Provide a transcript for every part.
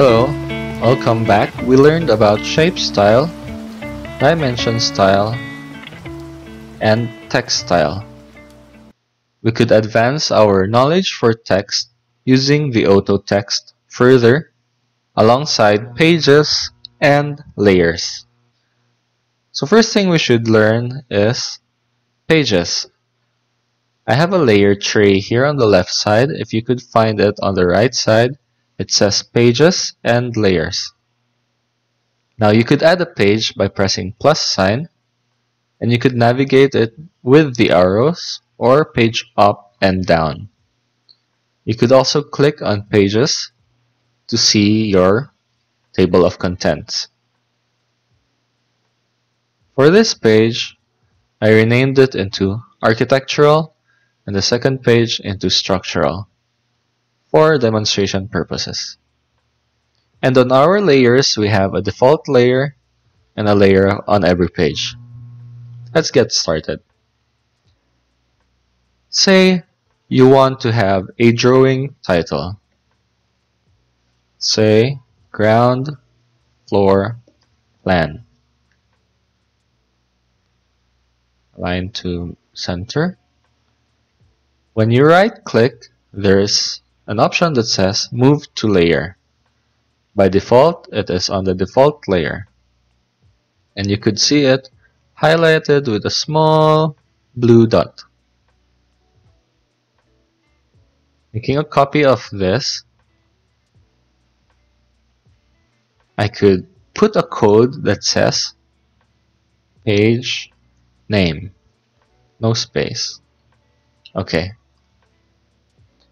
Hello, welcome back. We learned about shape style, dimension style, and text style. We could advance our knowledge for text using the auto text further alongside pages and layers. So first thing we should learn is pages. I have a layer tray here on the left side. If you could find it on the right side, it says pages and layers. Now you could add a page by pressing plus sign, and you could navigate it with the arrows or page up and down. You could also click on pages to see your table of contents. For this page, I renamed it into architectural and the second page into structural for demonstration purposes. And on our layers, we have a default layer and a layer on every page. Let's get started. Say you want to have a drawing title. Say ground floor plan. Align to center. When you right click, there is an option that says move to layer. By default, it is on the default layer. And you could see it highlighted with a small blue dot. Making a copy of this, I could put a code that says page name, no space. Okay.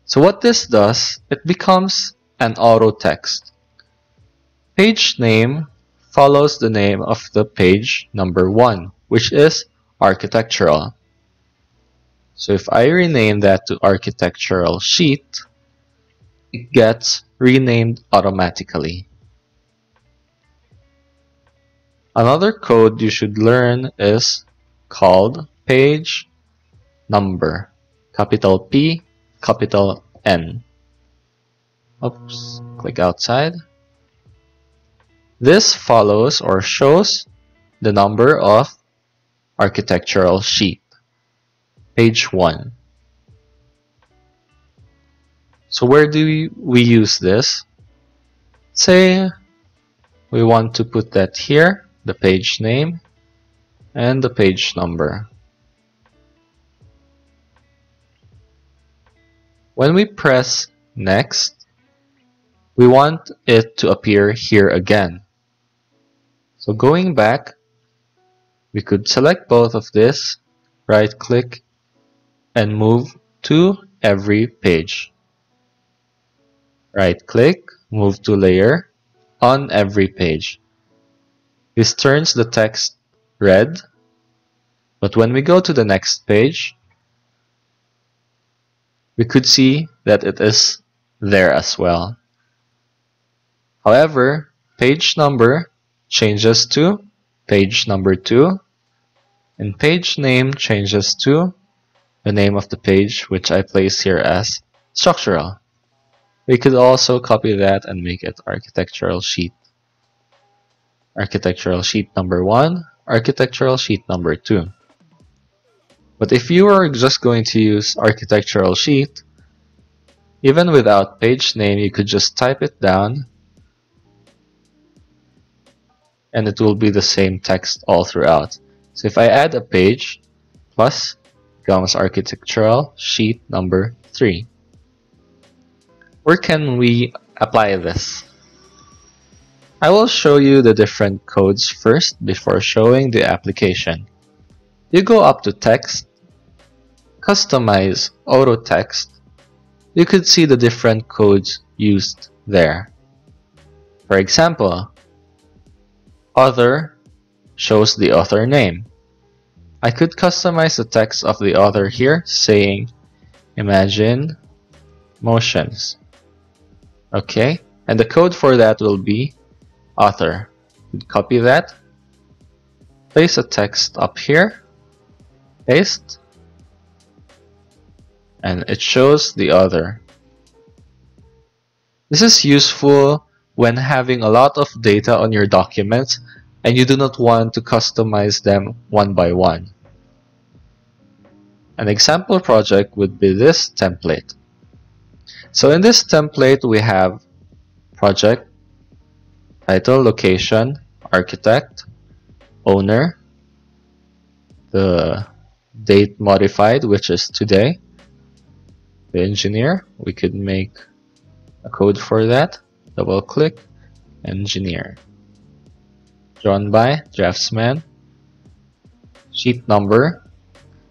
So what this does, it becomes an auto text. Page name follows the name of the page number 1, which is architectural. So if I rename that to architectural sheet, it gets renamed automatically. Another code you should learn is called page number, capital P, capital N. Oops, click outside. This follows or shows the number of architectural sheet. Page 1. So where do we use this? Say we want to put that here, the page name and the page number. When we press next, we want it to appear here again. So going back, we could select both of this, right click, and move to every page. Right click, move to layer on every page. This turns the text red, but when we go to the next page, we could see that it is there as well. However, page number changes to page number 2, and page name changes to the name of the page, which I place here as structural. We could also copy that and make it architectural sheet. Architectural sheet number 1, architectural sheet number 2. But if you are just going to use architectural sheet, even without page name, you could just type it down and it will be the same text all throughout. So if I add a page, plus becomes architectural sheet number 3. Where can we apply this? I will show you the different codes first before showing the application. You go up to text, customize auto text. You could see the different codes used there. For example, author shows the author name. I could customize the text of the author here, saying Imagine Motions. Okay, and the code for that will be author. Copy that, place a text up here, paste, and it shows the author. This is useful when having a lot of data on your documents and you do not want to customize them one by one. An example project would be this template. So in this template, we have project, title, location, architect, owner, the date modified, which is today, the engineer. We could make a code for that. Double click, engineer. Drawn by, draftsman. Sheet number.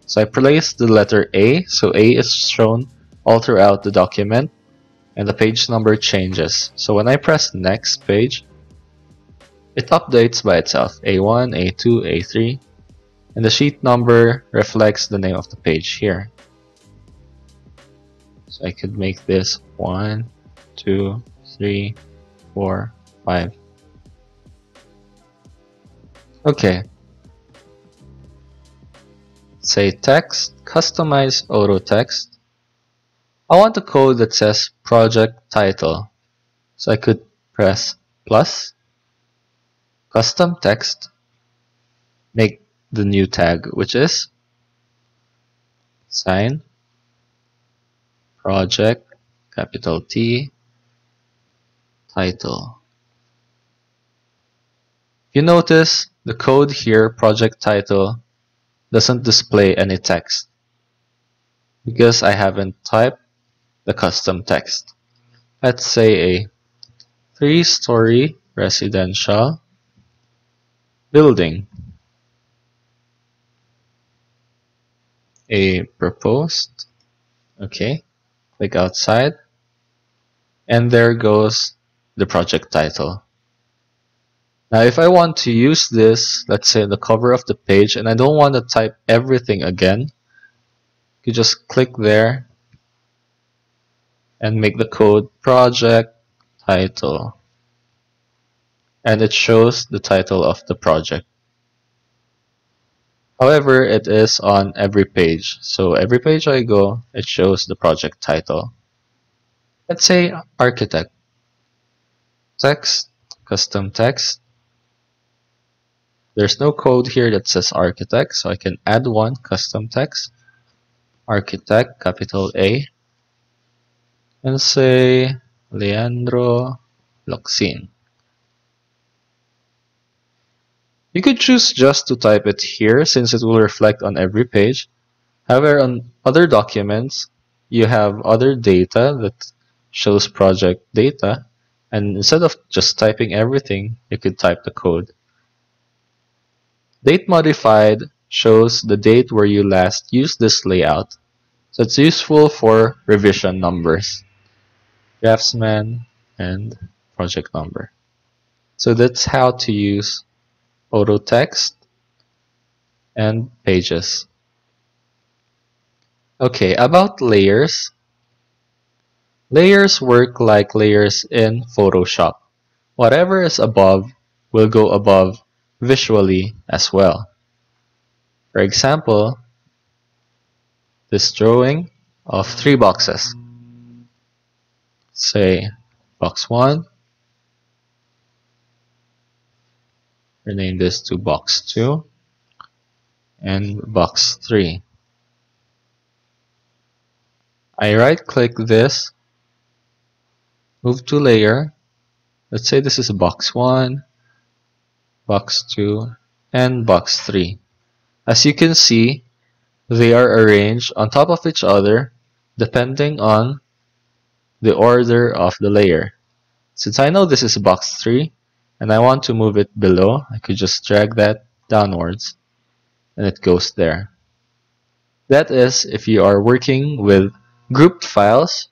So I placed the letter A, so A is shown all throughout the document, and the page number changes. So when I press next page, it updates by itself, A1, A2, A3, and the sheet number reflects the name of the page here. So I could make this 1, 2, 3, 4, 5. Okay. Say text, customize auto text. I want a code that says project title. So I could press plus, custom text, make the new tag, which is sign, project, capital T, title. You notice the code here, project title, doesn't display any text because I haven't typed the custom text. Let's say a 3-story residential building. A proposed. Okay, click outside, and there goes the project title. Now if I want to use this, let's say the cover of the page, and I don't want to type everything again, you just click there and make the code project title, and it shows the title of the project. However, it is on every page, so every page I go, it shows the project title. Let's say architect, text, custom text. There's no code here that says architect, so I can add one, custom text, architect, capital A, and say Leandro Loxin. You could choose just to type it here since it will reflect on every page. However, on other documents, you have other data that shows project data, and instead of just typing everything, you could type the code. Date modified shows the date where you last used this layout, so it's useful for revision numbers, draftsman, and project number. So that's how to use auto text and pages. Okay, about layers. Layers work like layers in Photoshop. Whatever is above will go above visually as well. For example, this drawing of 3 boxes. Say box 1. Rename this to box 2 and box 3. I right click this, move to layer. Let's say this is box 1, box 2, and box 3. As you can see, they are arranged on top of each other depending on the order of the layer. Since I know this is box 3, and I want to move it below, I could just drag that downwards and it goes there. That is if you are working with grouped files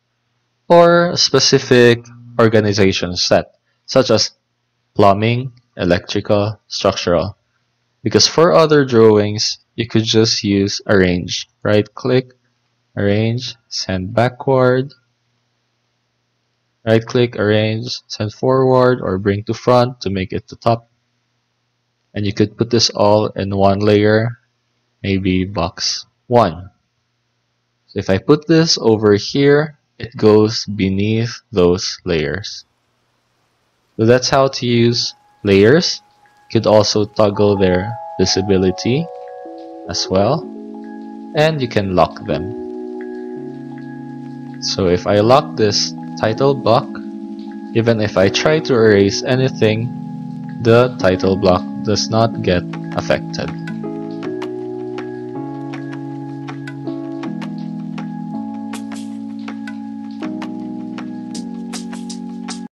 or a specific organization set, such as plumbing, electrical, structural. Because for other drawings, you could just use arrange. Right click, arrange, send backward. Right click, arrange, send forward, or bring to front to make it to top. And you could put this all in one layer, maybe box 1. So if I put this over here, it goes beneath those layers. So that's how to use layers. You could also toggle their visibility as well, and you can lock them. So if I lock this title block, even if I try to erase anything, the title block does not get affected.